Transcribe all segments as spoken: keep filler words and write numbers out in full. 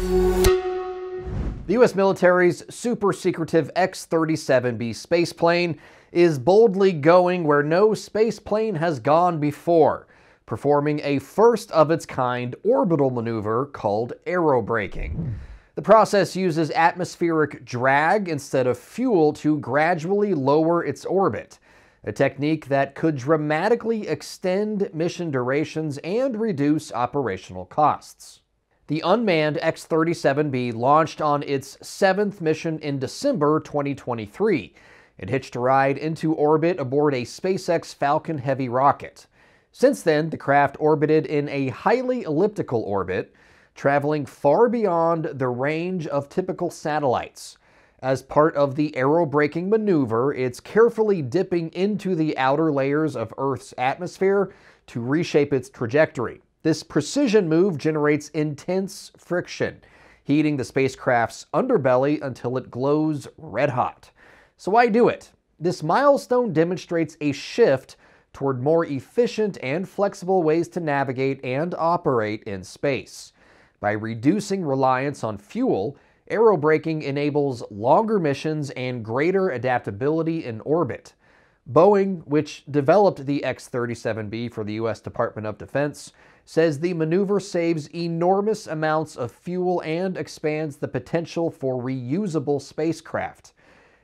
The U S military's super secretive X thirty-seven B space plane is boldly going where no space plane has gone before, performing a first-of-its-kind orbital maneuver called aerobraking. The process uses atmospheric drag instead of fuel to gradually lower its orbit, a technique that could dramatically extend mission durations and reduce operational costs. The unmanned X thirty-seven B launched on its seventh mission in December twenty twenty-three. It hitched a ride into orbit aboard a SpaceX Falcon Heavy rocket. Since then, the craft orbited in a highly elliptical orbit, traveling far beyond the range of typical satellites. As part of the aerobraking maneuver, it's carefully dipping into the outer layers of Earth's atmosphere to reshape its trajectory. This precision move generates intense friction, heating the spacecraft's underbelly until it glows red hot. So why do it? This milestone demonstrates a shift toward more efficient and flexible ways to navigate and operate in space. By reducing reliance on fuel, aerobraking enables longer missions and greater adaptability in orbit. Boeing, which developed the X thirty-seven B for the U S Department of Defense, says the maneuver saves enormous amounts of fuel and expands the potential for reusable spacecraft.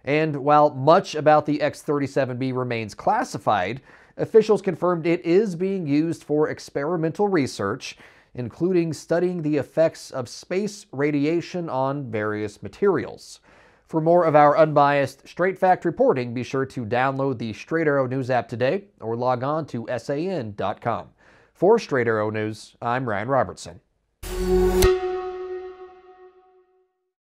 And while much about the X thirty-seven B remains classified, officials confirmed it is being used for experimental research, including studying the effects of space radiation on various materials. For more of our unbiased Straight Fact reporting, be sure to download the Straight Arrow News app today or log on to S A N dot com. For Straight Arrow News, I'm Ryan Robertson.